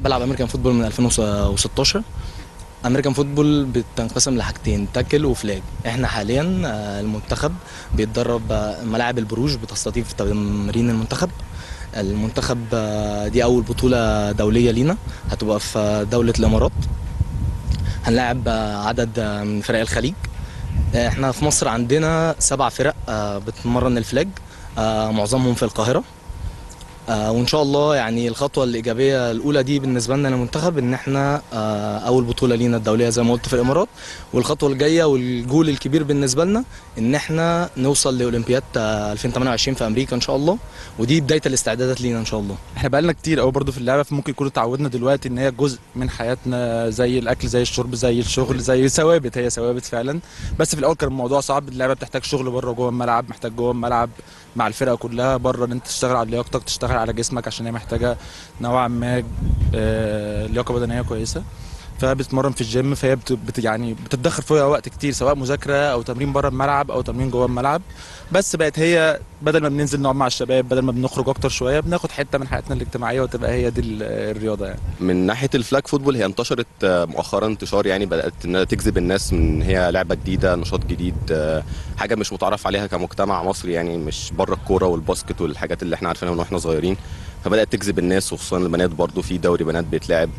بلعب امريكان فوتبول من 2016. امريكان فوتبول بتنقسم لحاجتين، تاكل وفلاج. احنا حاليا المنتخب بيتدرب ملاعب البروج بتستضيف تمرين المنتخب. المنتخب دي اول بطولة دولية لينا، هتبقى في دولة الامارات. هنلاعب عدد من فرق الخليج. احنا في مصر عندنا 7 فرق بتمرن الفلاج، معظمهم في القاهرة. وان شاء الله يعني الخطوه الايجابيه الاولى دي بالنسبه لنا المنتخب ان احنا اول بطوله لينا الدوليه زي ما قلت في الامارات، والخطوه الجايه والجول الكبير بالنسبه لنا ان احنا نوصل لاولمبياد 2028 في امريكا ان شاء الله، ودي بدايه الاستعدادات لينا ان شاء الله. احنا بقالنا كتير قوي برده في اللعبه، فممكن يكون تعودنا دلوقتي ان هي جزء من حياتنا زي الاكل زي الشرب زي الشغل زي ثوابت، هي ثوابت فعلا. بس في الاول كان الموضوع صعب، اللعبه بتحتاج شغل بره وجوه الملعب، محتاج جوه الملعب مع الفرقه كلها، بره ان انت تشتغل على لياقتك تشتغل على جسمك عشان هي محتاجه نوعا ما لياقه بدنيه كويسه، فبتتمرن في الجيم، فهي يعني بتتدخل فيها وقت كتير سواء مذاكره او تمرين بره الملعب او تمرين جوه الملعب. بس بقت هي بدل ما بننزل نقعد مع الشباب، بدل ما بنخرج اكتر شويه، بناخد حته من حياتنا الاجتماعيه وتبقى هي دي الرياضه. يعني من ناحيه الفلاج فوتبول هي انتشرت مؤخرا انتشار يعني بدات انها تجذب الناس، من هي لعبه جديده نشاط جديد، حاجه مش متعرف عليها كمجتمع مصري، يعني مش بره الكوره والباسكت والحاجات اللي احنا عارفينها من واحنا صغيرين، فبدات تجذب الناس وخصوصا البنات. برضو في دوري بنات بيتلعب،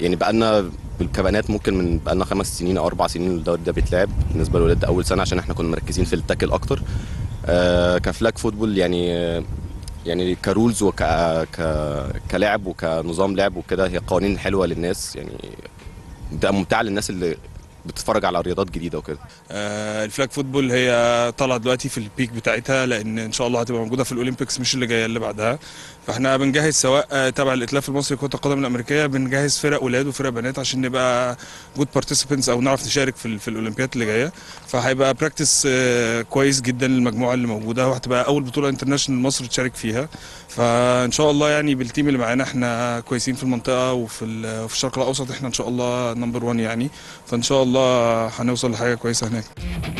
يعني بقالنا كبنات ممكن من بقالنا 5 سنين او 4 سنين الدوري ده بيتلعب. بالنسبه للولاد ده اول سنه عشان احنا كنا مركزين في التاكل اكتر. كفلاج فوتبول يعني كرولز كلاعب وكنظام لعب وكده، هي قوانين حلوه للناس، يعني ده ممتع للناس اللي بتتفرج على رياضات جديده وكده. الفلاج فوتبول هي طالعه دلوقتي في البيك بتاعتها، لان ان شاء الله هتبقى موجوده في الاولمبيكس مش اللي جايه اللي بعدها. فاحنا بنجهز سواء تبع الاتلاف المصري لكره القدم الامريكيه، بنجهز فرق ولاد وفرق بنات عشان نبقى جود بارتيسيبنتس او نعرف نشارك في الاولمبياد اللي جايه. فهيبقى براكتس كويس جدا للمجموعه اللي موجوده، وهتبقى اول بطوله انترناشونال مصر تشارك فيها. فان شاء الله يعني بالتيم اللي معانا احنا كويسين في المنطقه وفي الشرق الاوسط، احنا ان شاء الله نمبر 1 يعني. فان شاء الله هنوصل لحاجه كويسه هناك.